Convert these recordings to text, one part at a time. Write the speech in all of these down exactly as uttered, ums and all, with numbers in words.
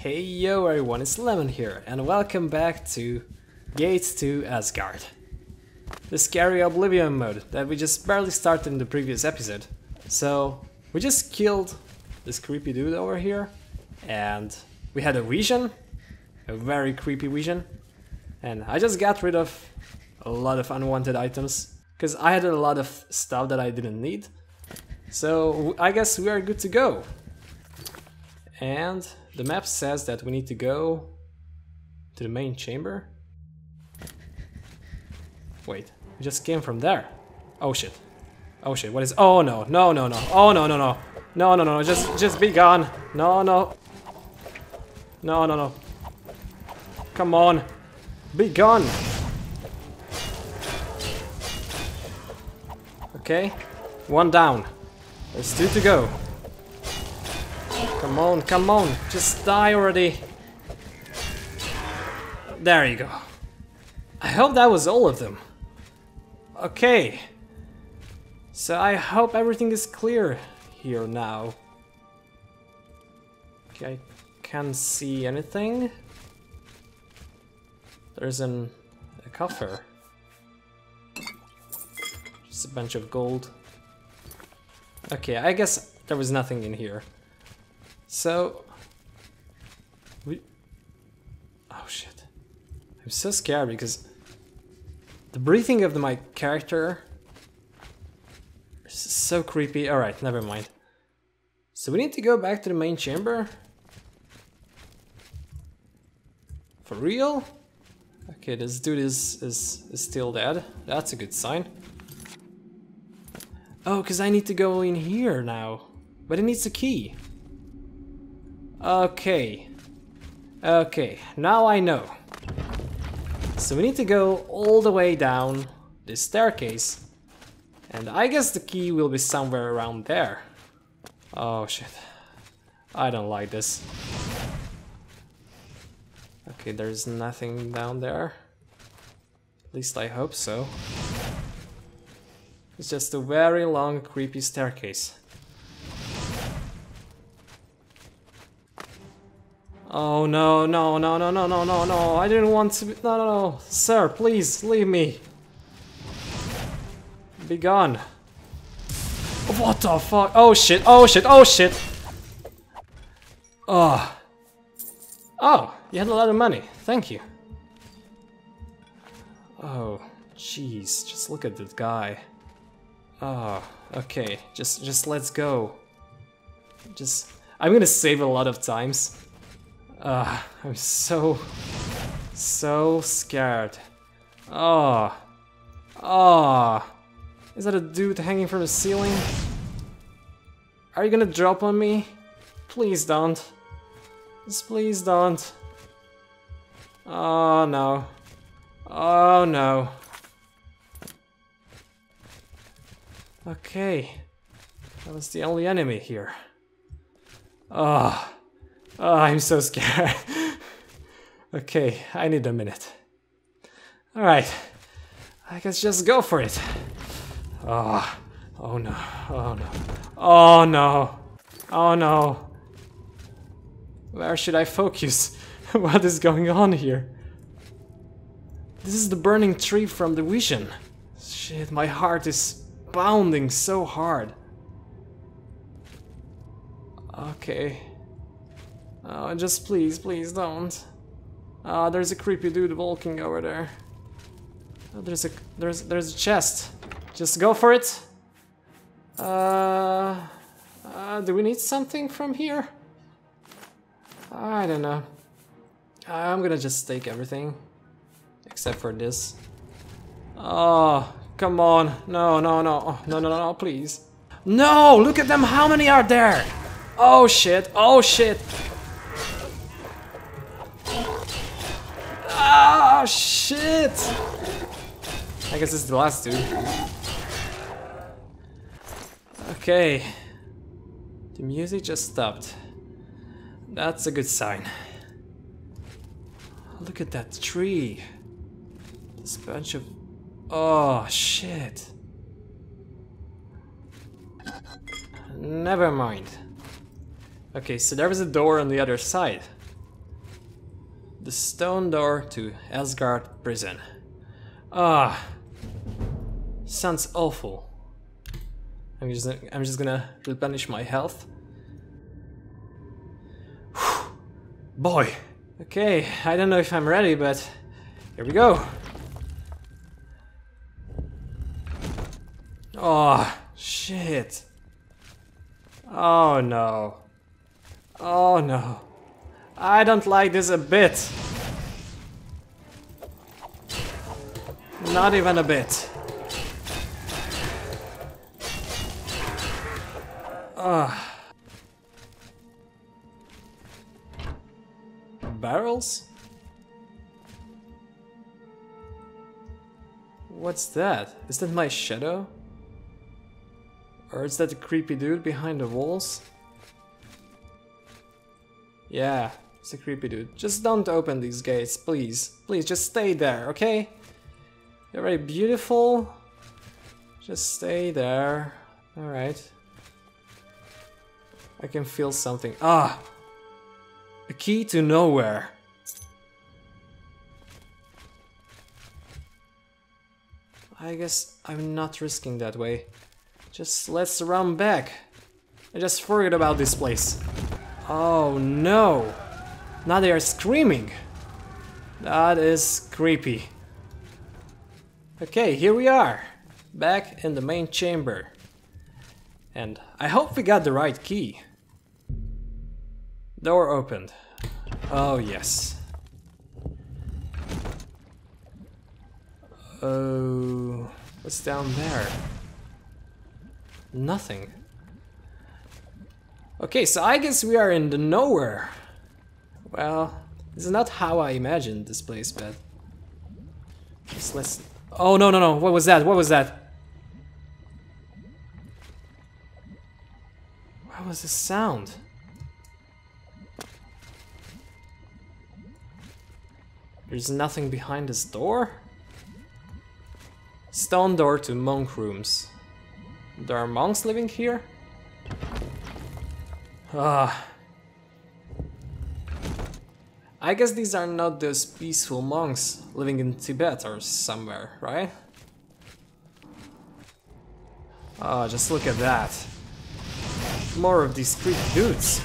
Hey yo everyone, it's Lemon here, and welcome back to Gates to Aesgaard. The scary oblivion mode that we just barely started in the previous episode. So, we just killed this creepy dude over here, and we had a vision, a very creepy vision, and I just got rid of a lot of unwanted items, because I had a lot of stuff that I didn't need. So, I guess we are good to go. And the map says that we need to go to the main chamber. Wait, we just came from there. Oh shit. Oh shit, what is... Oh no, no, no, no. Oh no, no, no. No, no, no, just, just be gone. No, no. No, no, no. Come on. Be gone. Okay. One down. There's two to go. Come on, come on, just die already. There you go. I hope that was all of them. Okay. So I hope everything is clear here now. Okay, I can't see anything. There's an, a coffer. Just a bunch of gold. Okay, I guess there was nothing in here. So, we, oh shit, I'm so scared because the breathing of the, my character is so creepy. Alright, never mind. So we need to go back to the main chamber? For real? Okay, this dude is, is, is still dead. That's a good sign. Oh, because I need to go in here now, but it needs a key. Okay, okay, now I know. So we need to go all the way down this staircase. And I guess the key will be somewhere around there. Oh shit, I don't like this. Okay, there's nothing down there. At least I hope so. It's just a very long, creepy staircase. Oh no, no, no, no, no, no, no, no, I didn't want to be... No, no, no, sir, please, leave me. Be gone. What the fuck? Oh shit, oh shit, oh shit. Oh. Oh, you had a lot of money, thank you. Oh, jeez, just look at that guy. Oh, okay, just, just let's go. Just, I'm gonna save a lot of times. Uh, I'm so, so scared. Oh, oh, is that a dude hanging from the ceiling? Are you gonna drop on me? Please don't. Just please don't. Oh no. Oh no. Okay, that was the only enemy here. Oh. Oh, I'm so scared. Okay, I need a minute. Alright, I guess just go for it. Oh, oh no, oh no, oh no, oh no. Where should I focus? What is going on here? This is the burning tree from the vision. Shit, my heart is pounding so hard. Okay. Oh, just please, please don't. Ah, oh, there's a creepy dude walking over there. Oh, there's a there's there's a chest. Just go for it. Uh, uh, do we need something from here? I don't know. I'm gonna just take everything, except for this. Oh, come on! No, no, no, oh, no, no, no, no, please! No! Look at them! How many are there? Oh shit! Oh shit! Ah, shit! I guess it's the last dude. Okay. The music just stopped. That's a good sign. Look at that tree. This bunch of... Oh, shit. Never mind. Okay, so there was a door on the other side. The stone door to Aesgaard Prison. Ah, sounds awful. I'm just, I'm just gonna replenish my health. Whew. Boy. Okay, I don't know if I'm ready, but here we go. Oh, shit. Oh no. Oh no. I don't like this a bit. Not even a bit. Ugh. Barrels? What's that? Is that my shadow? Or is that the creepy dude behind the walls? Yeah, it's a creepy dude. Just don't open these gates, please. Please, just stay there, okay? You're very beautiful. Just stay there. Alright. I can feel something. Ah! A key to nowhere. I guess I'm not risking that way. Just let's run back. I just forgot about this place. Oh no! Now they are screaming! That is creepy. Okay, here we are. Back in the main chamber. And I hope we got the right key. Door opened. Oh, yes. Oh, what's down there? Nothing. Okay, so I guess we are in the nowhere. Well, this is not how I imagined this place, but... Just let's... Oh, no, no, no. What was that? What was that? What was the sound? There's nothing behind this door? Stone door to monk rooms. There are monks living here? Ah. I guess these are not those peaceful monks living in Tibet or somewhere, right? Ah, oh, just look at that. More of these creep dudes.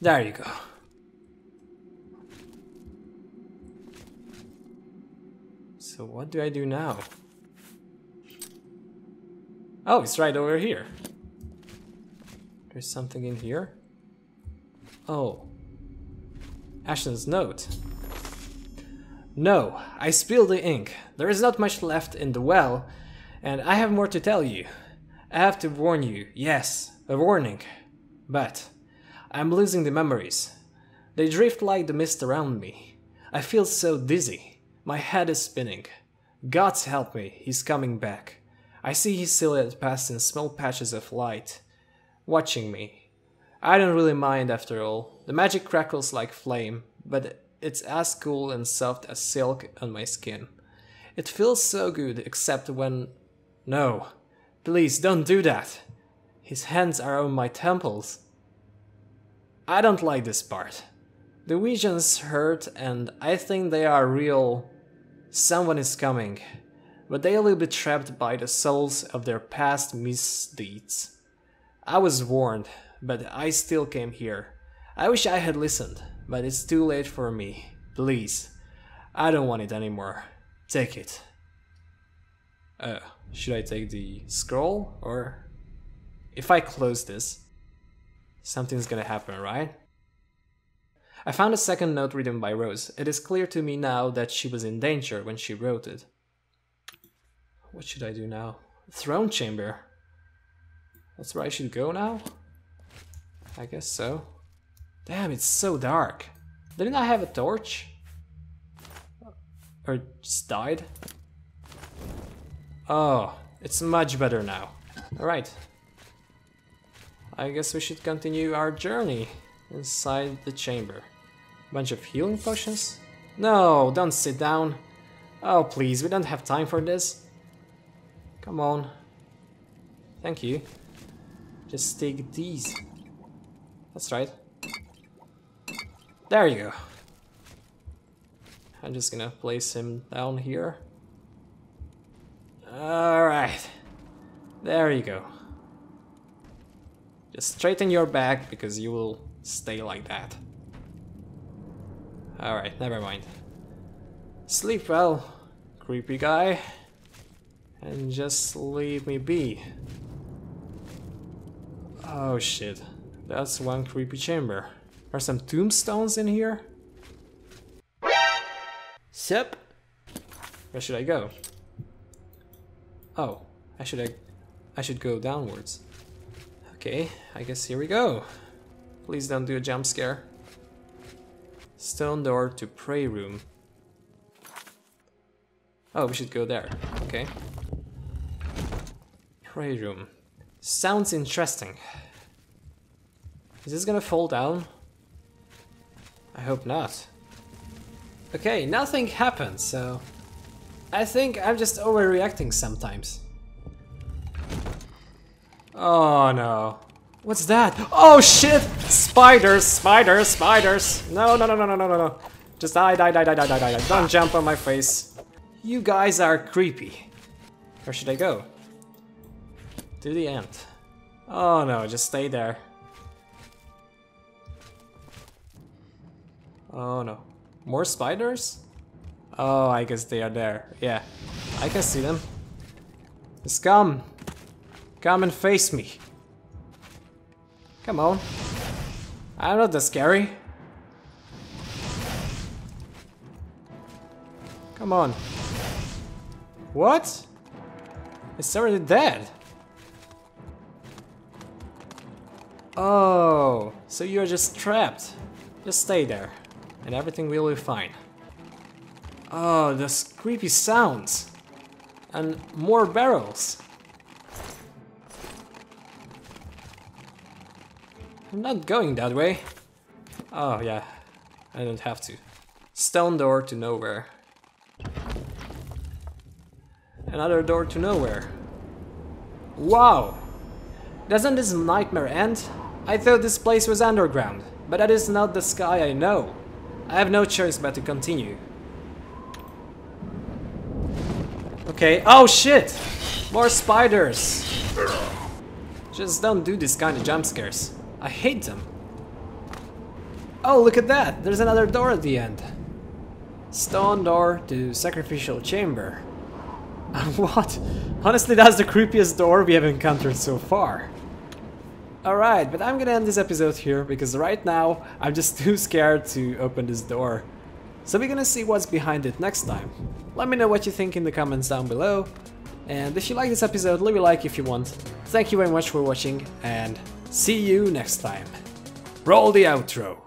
There you go. So what do I do now? Oh, it's right over here. There's something in here. Oh. Ashton's note. No, I spilled the ink. There is not much left in the well, and I have more to tell you. I have to warn you. Yes, a warning. But... I'm losing the memories. They drift like the mist around me. I feel so dizzy. My head is spinning. God's help me, he's coming back. I see his silhouette pass in small patches of light, watching me. I don't really mind after all. The magic crackles like flame, but it's as cool and soft as silk on my skin. It feels so good, except when... No, please don't do that. His hands are on my temples. I don't like this part. The visions hurt and I think they are real. Someone is coming, but they will be trapped by the souls of their past misdeeds. I was warned, but I still came here. I wish I had listened, but it's too late for me. Please, I don't want it anymore. Take it. Uh, should I take the scroll or... If I close this... Something's gonna happen, right? I found a second note written by Rose. It is clear to me now that she was in danger when she wrote it. What should I do now? Throne chamber. That's where I should go now? I guess so. Damn, it's so dark. Didn't I have a torch? Or just died? Oh, it's much better now. Alright. I guess we should continue our journey inside the chamber. Bunch of healing potions? No, don't sit down. Oh, please, we don't have time for this. Come on. Thank you. Just take these. Let's try it. There you go. I'm just gonna place him down here. Alright. There you go. Just straighten your back because you will stay like that. Alright, never mind. Sleep well, creepy guy. And just leave me be. Oh shit. That's one creepy chamber. Are some tombstones in here? Sup? Where should I go? Oh, I should I, I should go downwards. Okay, I guess here we go. Please don't do a jump scare. Stone door to prey room. Oh, we should go there. Okay. Prey room. Sounds interesting. Is this gonna fall down? I hope not. Okay, nothing happened, so I think I'm just overreacting sometimes. Oh no. What's that? Oh shit! Spiders, spiders, spiders! No, no, no, no, no, no, no, no. Just die, die, die, die, die, die, die, die. Don't jump on my face. You guys are creepy. Where should I go? To the end. Oh no, just stay there. Oh no. More spiders? Oh, I guess they are there. Yeah, I can see them. Just come. Come and face me. Come on. I'm not that scary. Come on. What? It's already dead. Oh, so you're just trapped. Just stay there. And everything will be fine. Oh, those creepy sounds. And more barrels. I'm not going that way. Oh yeah, I don't have to. Stone door to nowhere. Another door to nowhere. Wow! Doesn't this nightmare end? I thought this place was underground, but that is not the sky I know. I have no choice but to continue. Okay, oh shit! More spiders! Just don't do this kind of jump scares. I hate them. Oh, look at that! There's another door at the end. Stone door to sacrificial chamber. What? Honestly, that's the creepiest door we have encountered so far. Alright, but I'm gonna end this episode here, because right now I'm just too scared to open this door. So we're gonna see what's behind it next time. Let me know what you think in the comments down below. And if you like this episode, leave a like if you want. Thank you very much for watching, and see you next time. Roll the outro!